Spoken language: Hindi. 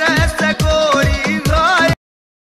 कर